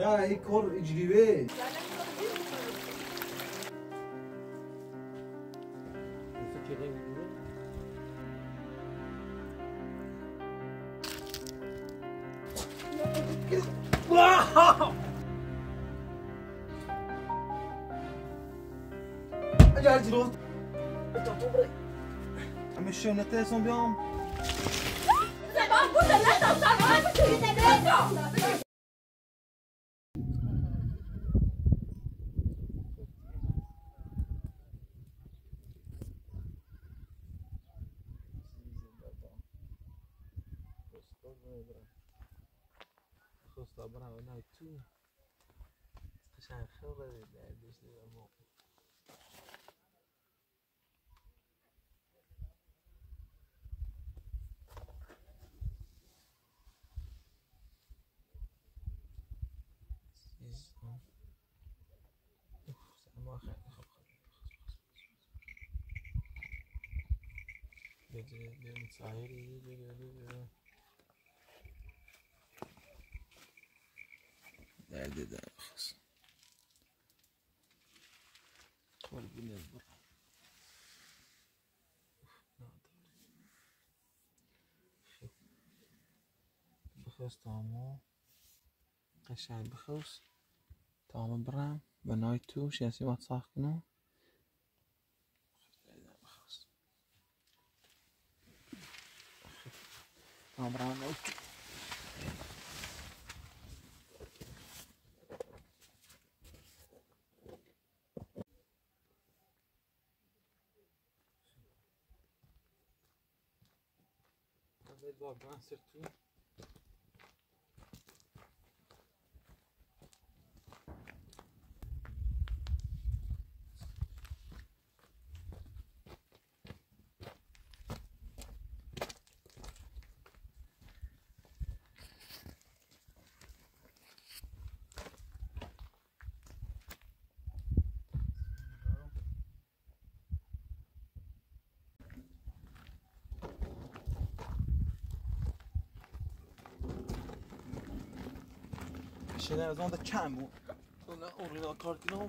Ya ای کار اجریوه اجار جلوت اما شونته son bir an sabah burada ne tavşan var mı yine ne برای اونای تو قشنگ خیلی دردش دیدم و سما خیلی خوب بگیریم ساحلی بگیریم Nerede de bakıyorsun? Kalbine bak. Bakıyoruz tamamı. Kaşar bakıyoruz. Tamamı bırakın. Ben ayıtı. Şiyasi batsak günü. Bakıyoruz. Tamam bırakın ayıtı. Doar bani sırtını. Şeyler o zaman da çen bu. Sonra orijinal kardinal.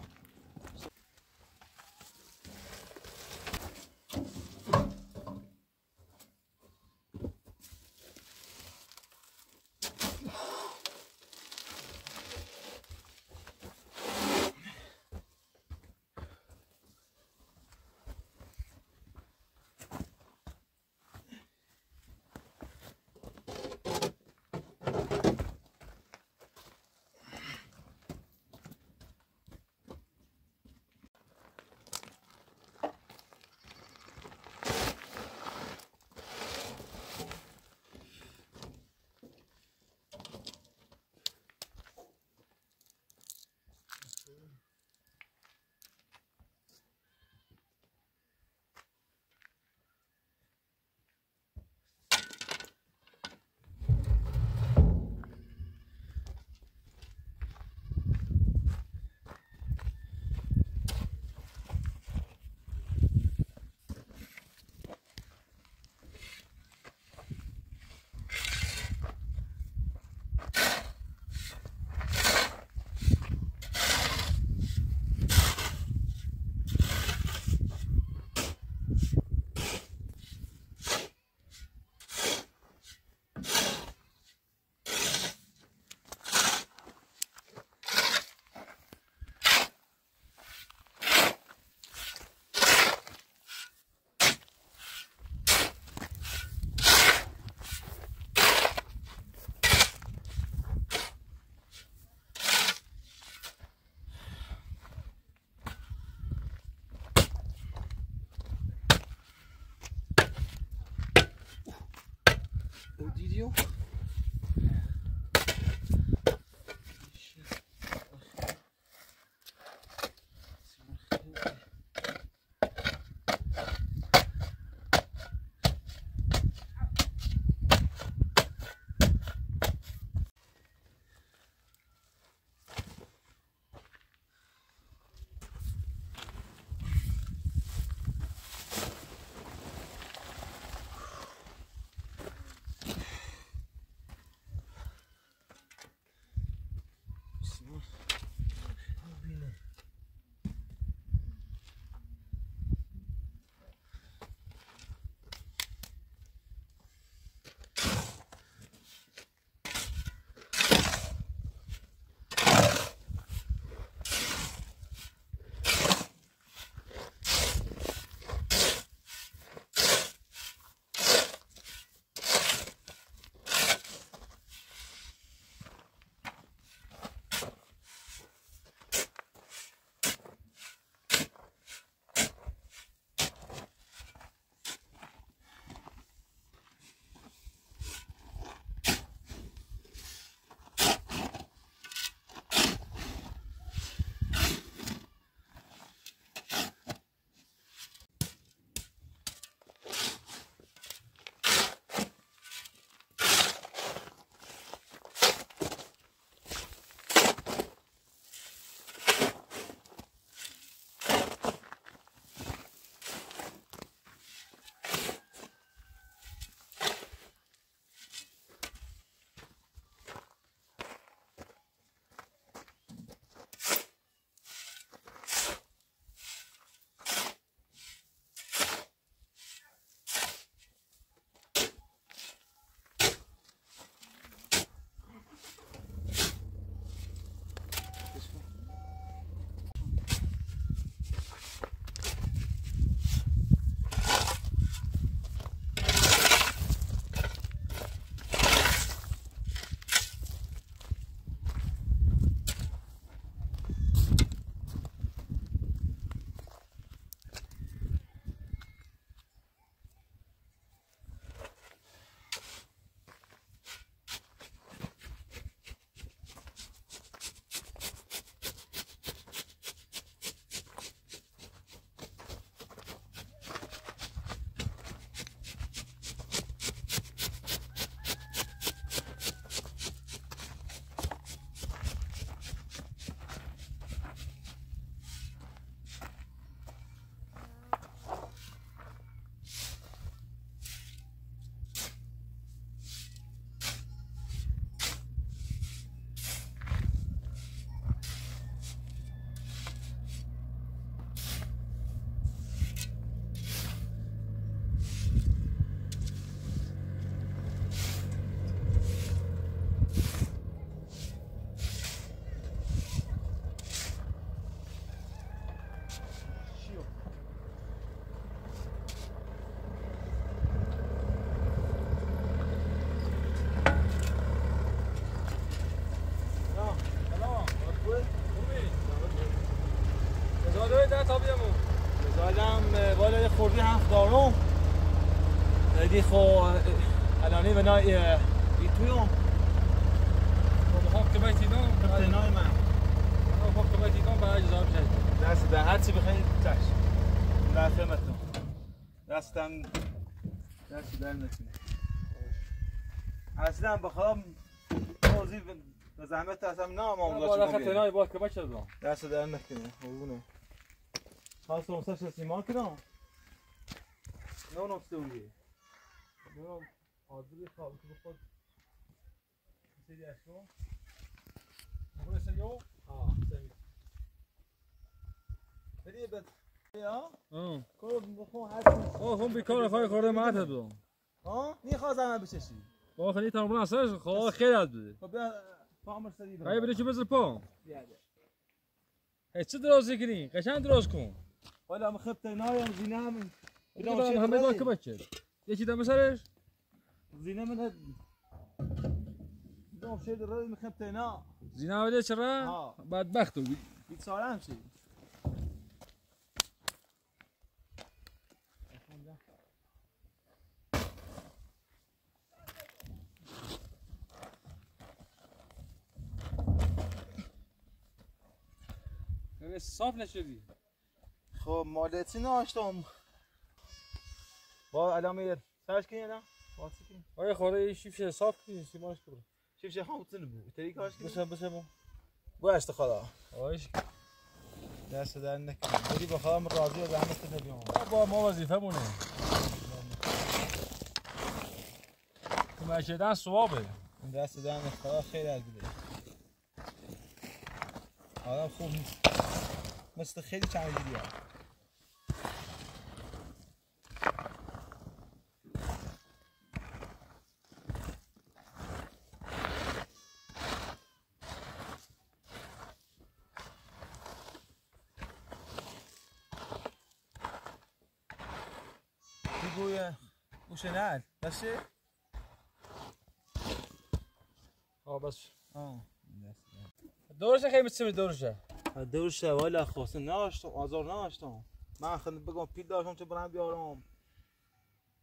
صاف نشدی؟ خب مالتی ناشتم با علامه سرش کنی الان واسه کنی آره خورده این شیفش صاف کنی سیماش کن شیفش همتون بود تری کاش کنی بسم گوشت خدا آش دست در نکنی بری بخوام راضی و زحمت نمیام با ما وظیفه مونه کماشه دست ثوابه این دست در نخدا خیلی از بده آره خوب نیست مثل خیلی چند دیگه هم بگویه اوشه نهد بسه؟ آه بس دورشه خیلی میتسیم دورشه دوشه والا خواسته ناشتم آزار ناشتم من خدمت بگم پیل داشتم چه برم بیارم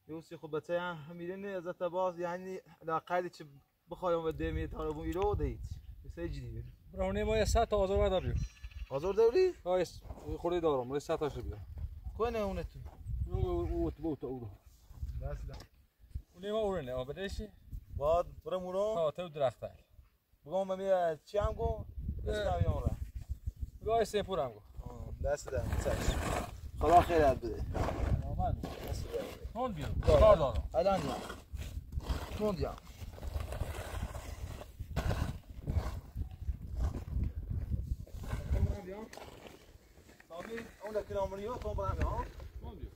یوسی خب بچه هم میرینه از تباز یعنی علاقه چه بخوایم و دمی تاربون ایرو دید بسیج دیگه برونه ما 100 تا آزار نداریم آزار داری ها خوری دارم ولی 100 تاش بیا کنه اون تو او تو او دست داد اون ما اون نه آبدشی بعد برم اون ها تو درخته بگم من چی هم گو دستم گاهی سپورم گو دست دارم سرش خدا خیرت بده آمد دست دارم تون بیرم کار دارم الان دیم تون دیم تون دیم تابی اون لکن آمریو تون برم دیم تون دیم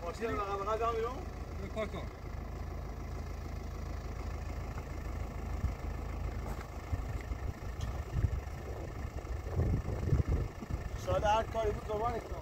Continue. Oui, pas encore. شاید هر کاری بود دوباره کنم.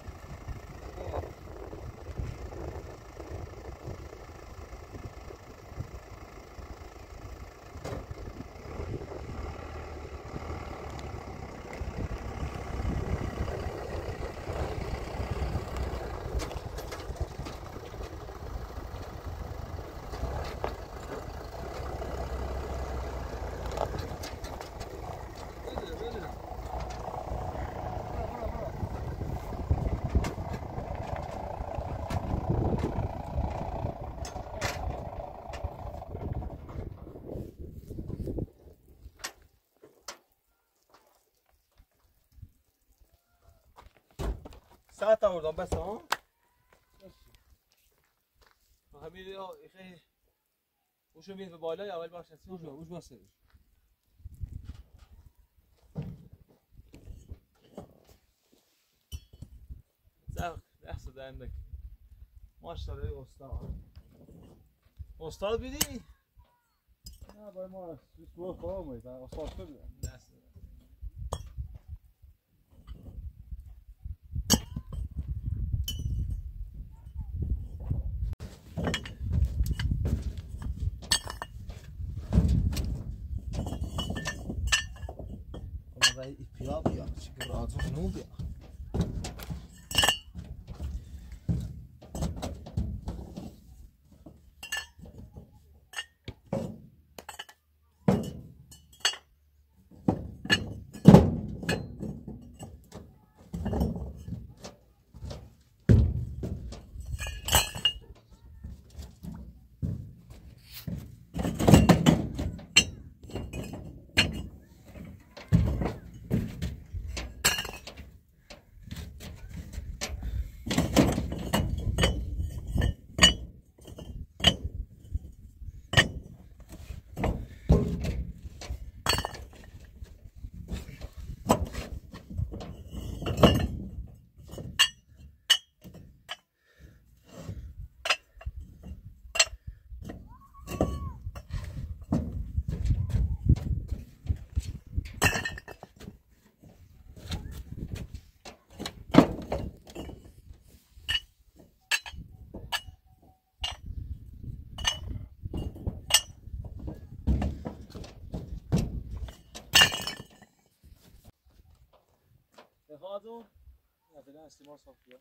ساعت آوردم بس ها همین خیلی اوشو میاد به بالای اول باشه اوش باشه زاق لحظه دندک ماشاءالله استاد استاد بیدی نه باید ما سوار خواهم بود استاد شد pilav ya, çıkır artık ne oldu ya? Hado ya falan istimar sokuyor.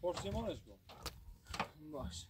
Porsimonuz bu. Baş.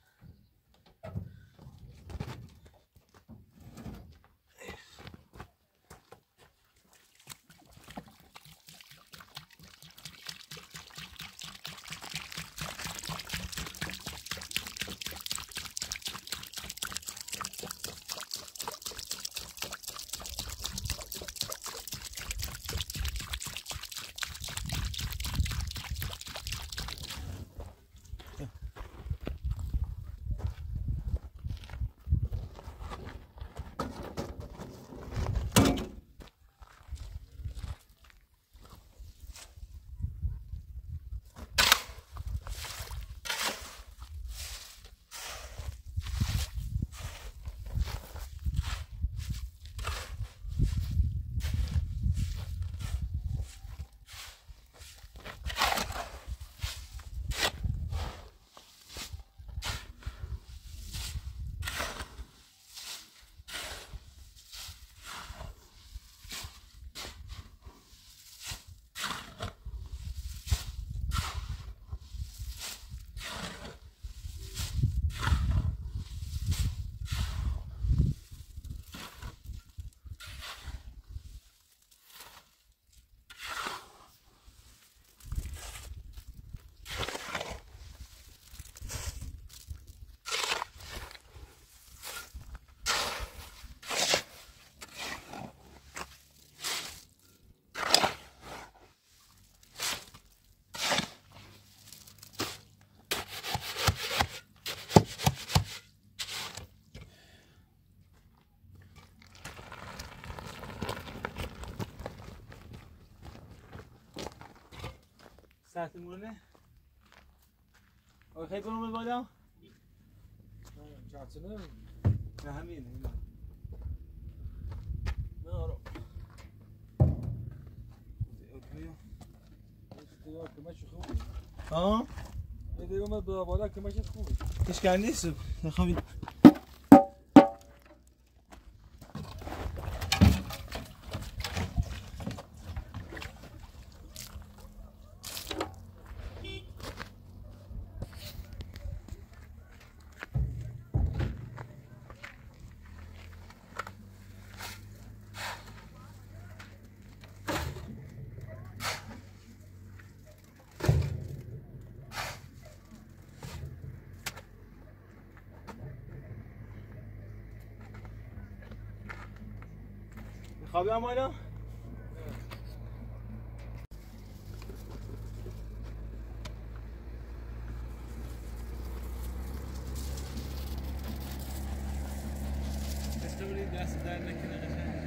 ساعت مونه. خیلی برامون بالا؟ چهتنه؟ نه همینه نه آرام کمش خوبی ها؟ ایده اومد بالا کمشت خوبی اشکر نیست نخوابی خوابی هم آینا؟ دسته بودید دست در نکنه قشنگ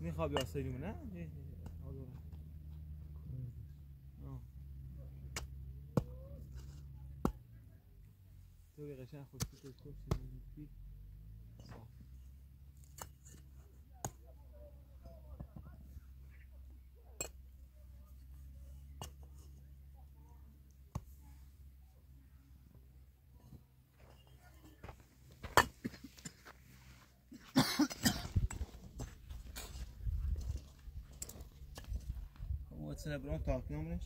میخوابی آساییمون نه؟ تو به قشنگ خوشتی تو خوشتی Sen buradan takip edin.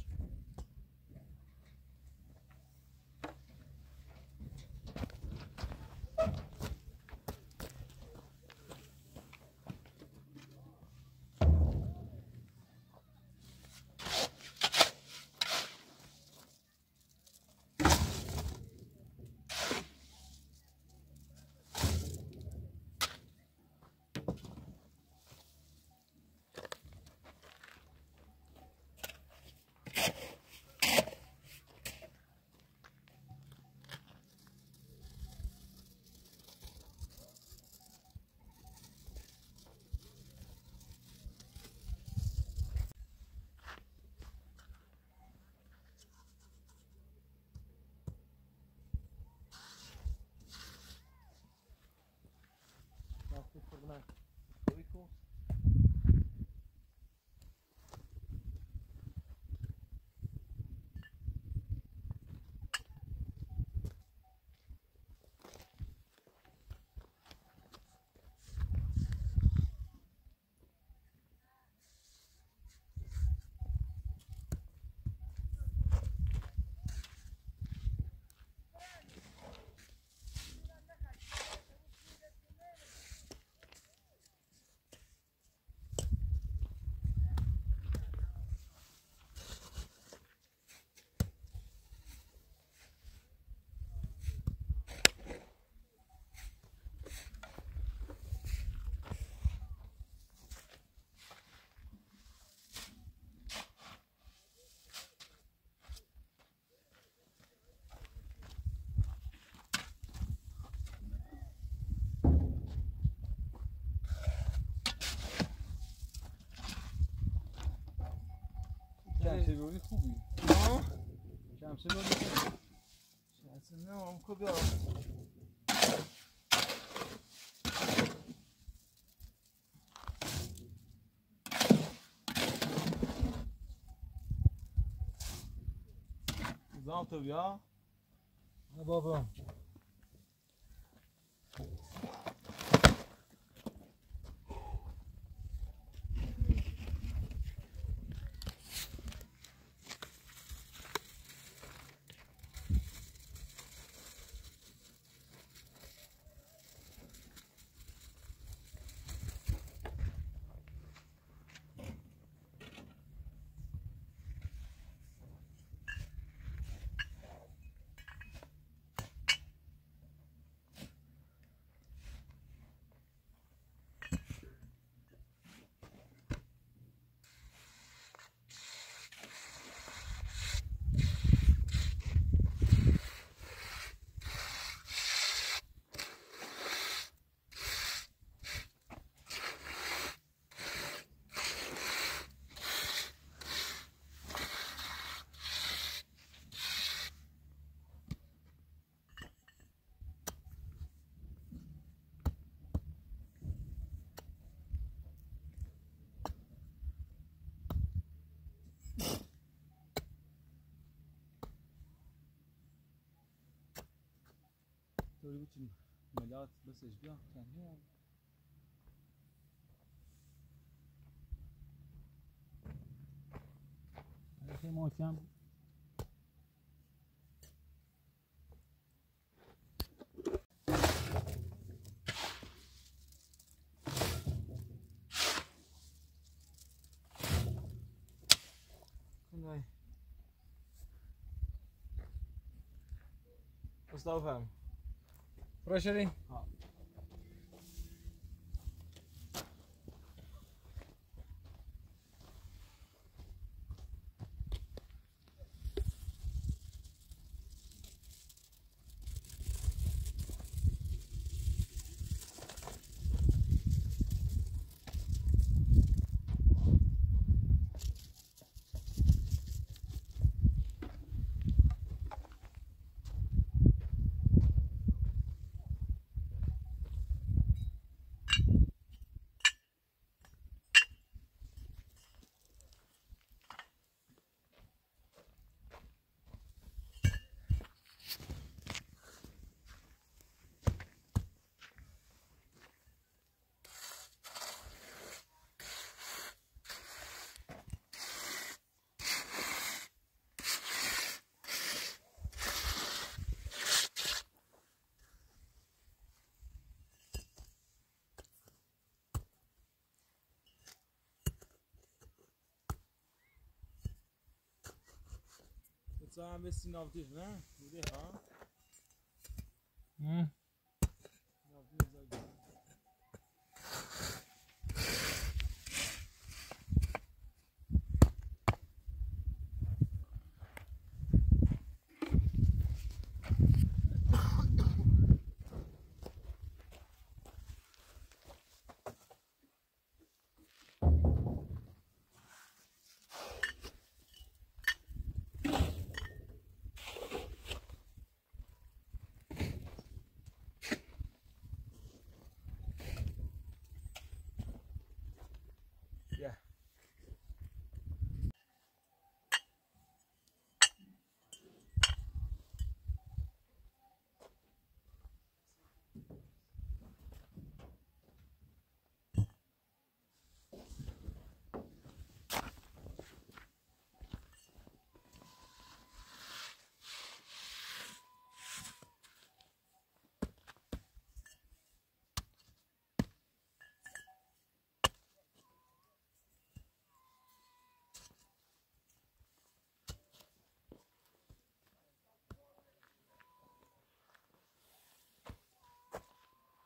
شمسی بودی خوبی؟ ها؟ شمسی بودی خوبی؟ شمسی نه هم خوبی ها زم تو بیا؟ نه بابا Böyle bütün melahat mesajlar kendine aldı. Herkese muhkem. Slow him. Pressure. Să am vezi navtiv, ne? Uite, ha? Navtiv, zăgă.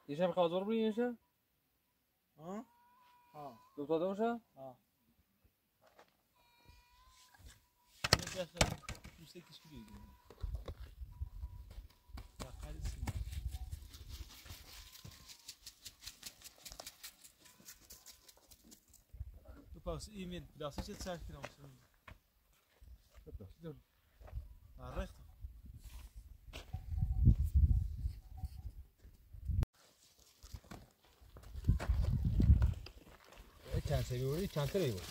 یشم خواهد زور بری یشم؟ ها دوتا دوشم؟ ها یشم دوسته کشکی بیدیم بقید سیم تو پاس ایمین بلاسه چه سرک کنم سرم بلاسه نرخت Çantayı böyle, çantayı böyle.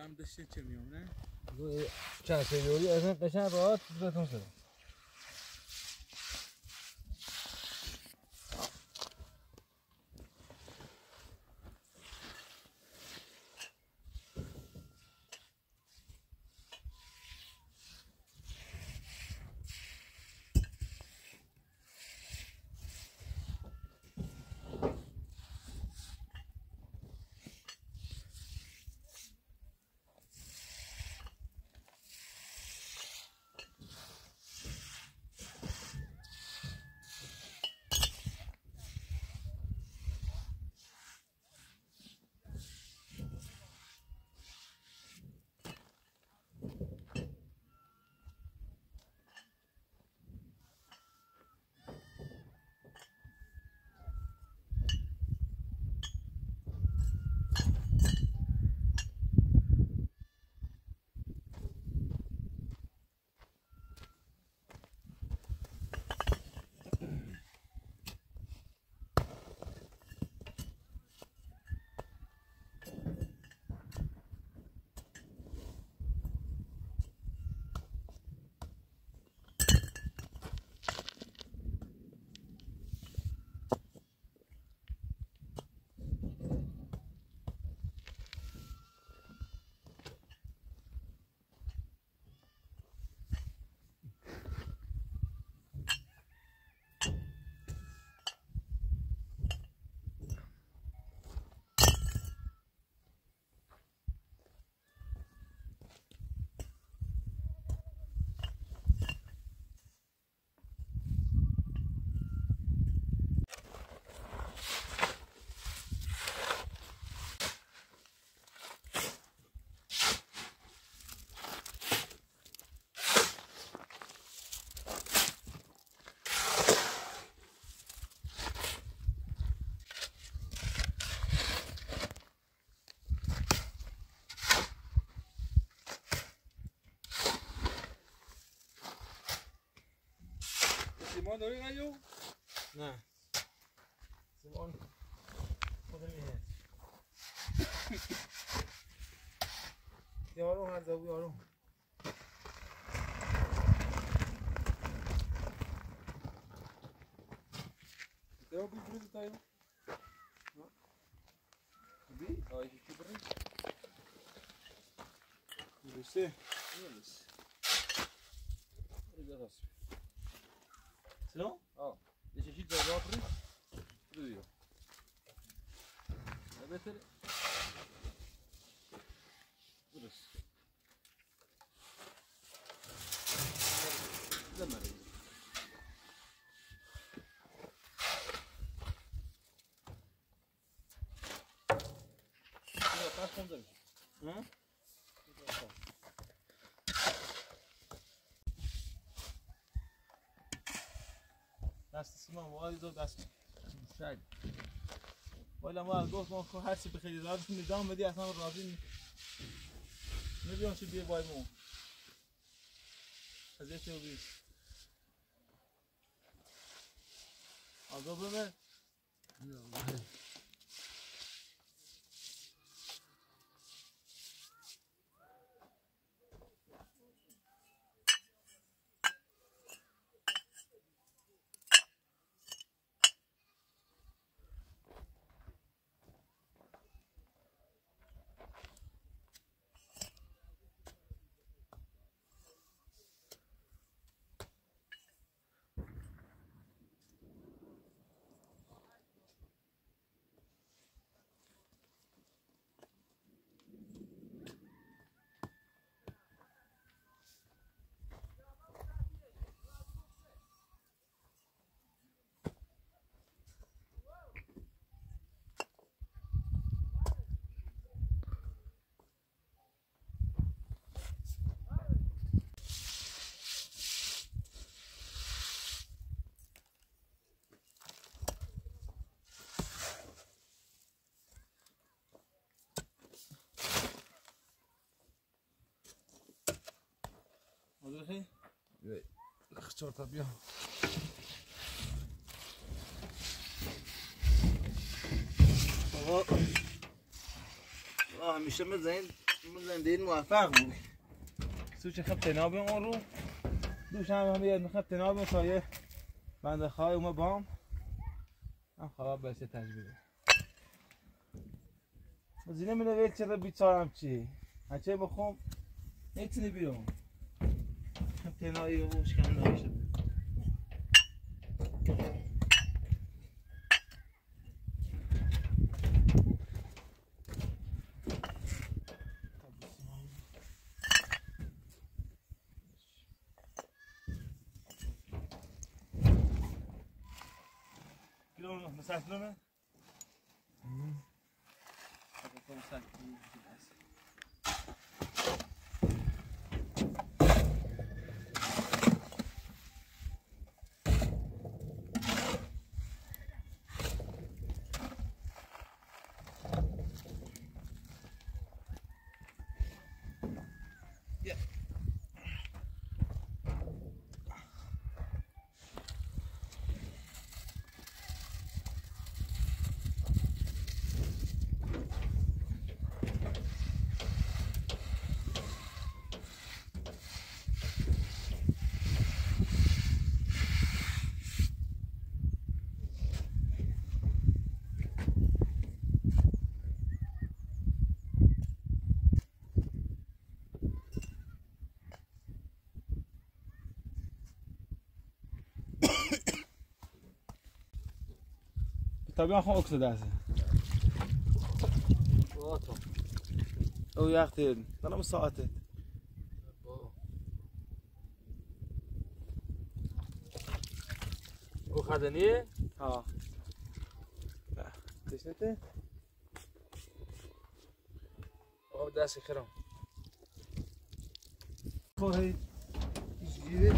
Alarm da şişe çemiyorum ne? Bu çantayı böyle, azından peşine bağlı, tutuzatım sana. ما داری قیو؟ نه زمان خود میهد یارو هر زبو یارو دیو بی بریدو تایو بی؟ آی بی برید برسته برسته برسته Sinon Deci ieșit de la apri Duiu Abetele Burası Demeriz Burası kaç kondur Hı? دست من وای دو دست شاید ولی ما گفت ما که هر چی بخیر راضی نظام بدی اصلا راضی نمیون چی بیه وای مو از این تو بیش آدم بمه Hazır Evet. Kıçar tabi ya. Ama Allah hemşemiz zayn değil muvaffak bu. Suçu kaptı nabim onu. Duş hem hemiyet kaptı nabim sayı. Ben de xayıma bağım. Hem xarab belse tecrübe. Zine mine velçede bir çarem çi. Haçayı bakım. Hepsini biliyorum. تنایی و شکن داشته کلون مسافر من طبعا خو اکسد هست. ساعت. او یاختی. دلم ساعته. او خدنیه؟ ها. تشنته؟ او دست خرم. خویی. چیه؟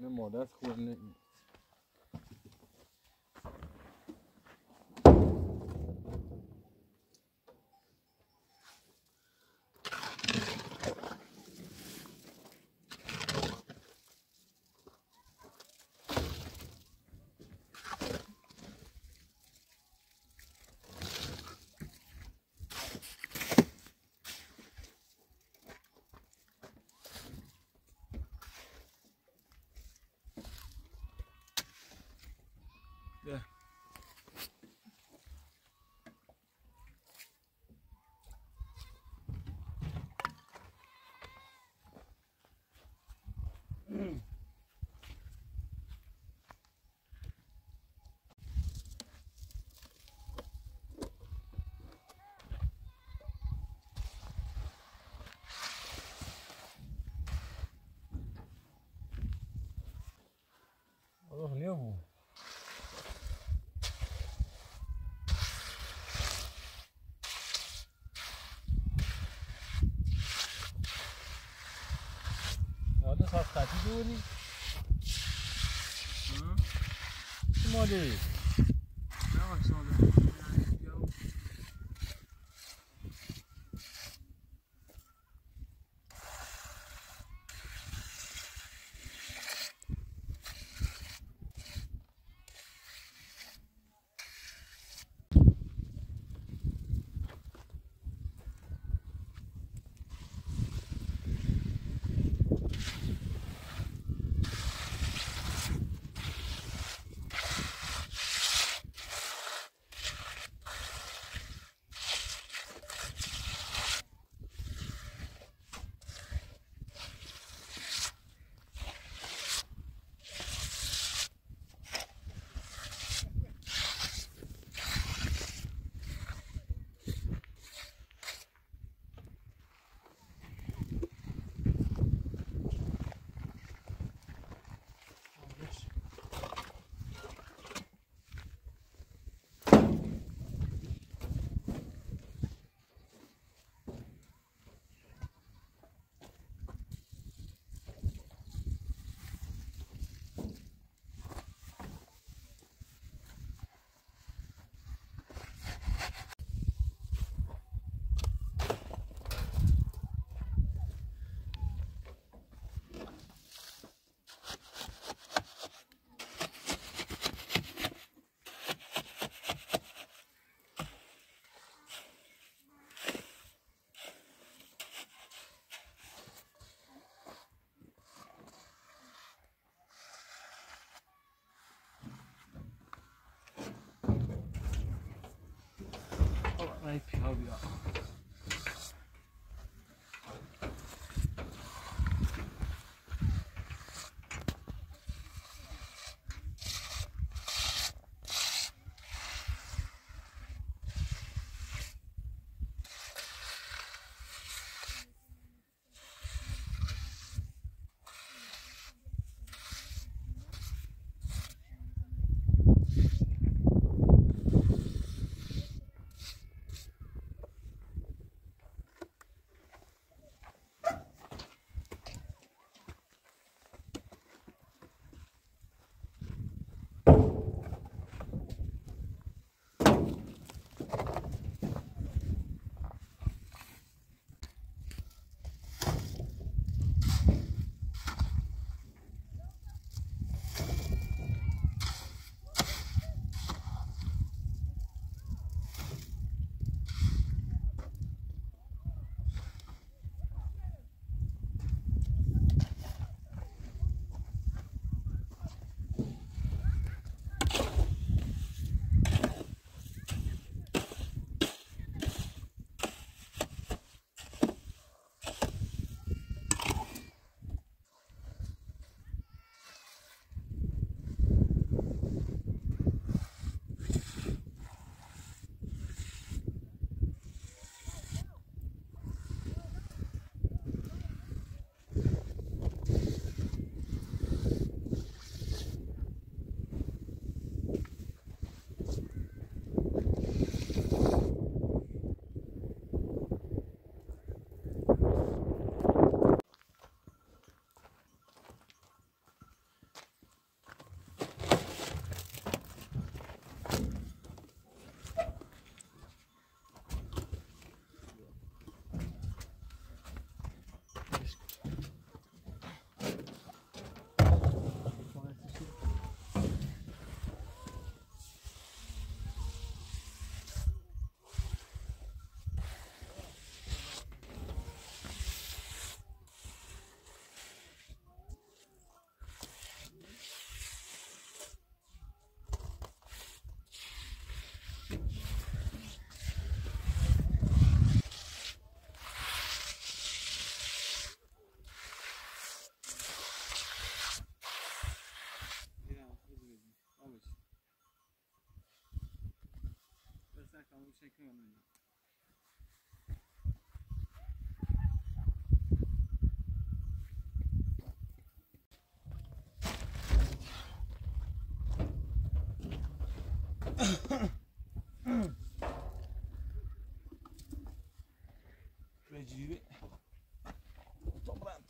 نه مادرت خوب نه Olha o Olha só ficar de duro Olha Olha Right, how we are. Tecrübe toplam.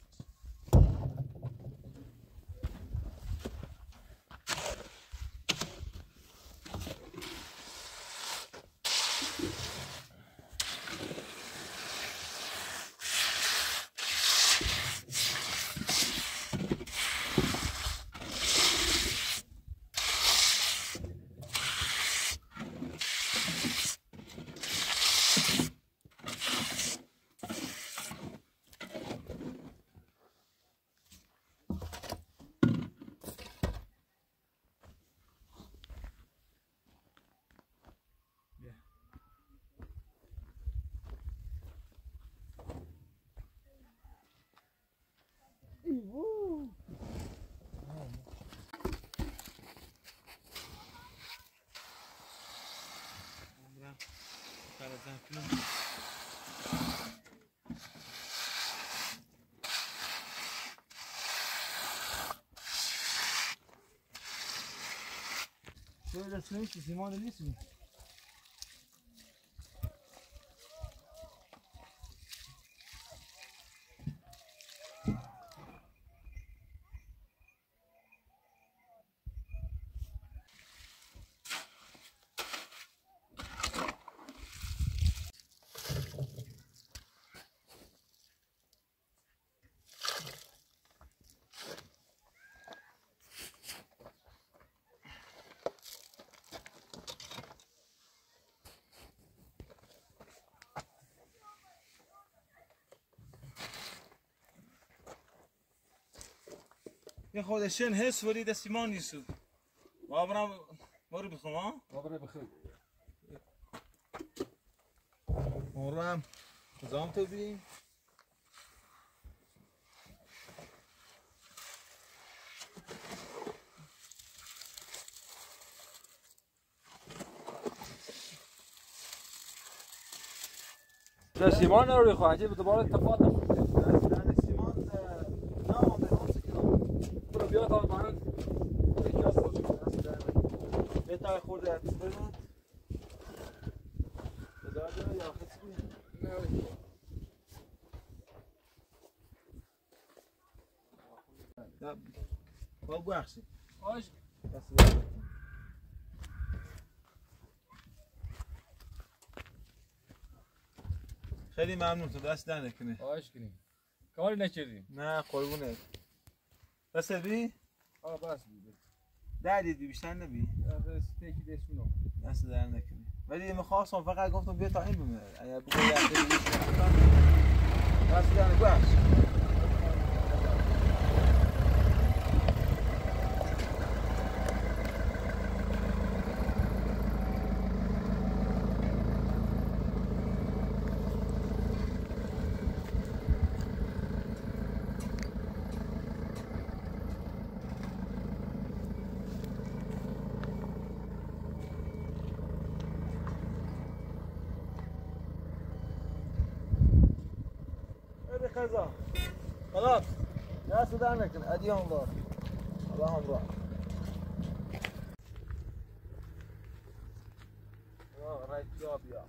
Woo! Şöyle suyun çizimi değil mi? یه خودشین هست ولی دستیمان نیست. ما برام ماری بخوام آه؟ ما برای بخوام. مورم زام تو بیم. دستیمان رو خواهی به دوباره تفاوت. بیاد من یکی از خودش دست در من بهتر خورد در تو برد بذار داره یا خیلی نه یا با بخشی آج دست در خیلی ممنون تو دست در نکنه آج کنیم کاری نکردیم نه قربونه بس بی؟ آه بس بی دردید بی بیشتر نبی؟ بس تکی دستون رو دست در نکنی ولی میخواستم فقط گفتم بیا تا این بمونه اگر بگو یه اختیاری دست در نگوش خلاص خلاص يا سودانك الاديان الله الله الله اه رايت جوب يا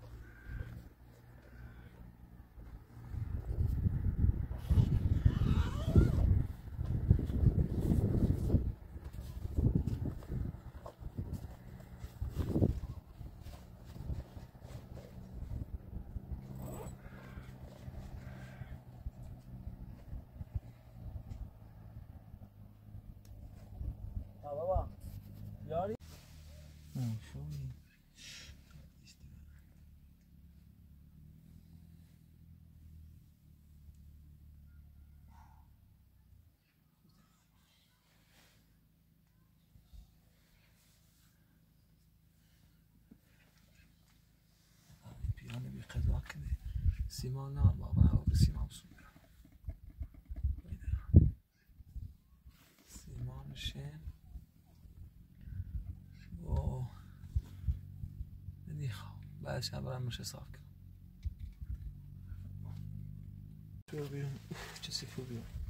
سیمان نه بابا نه بابا سیمان بسوید سیمان میشه و نیخواه بعدش هم برم میشه صاف کنم. چه خوبی.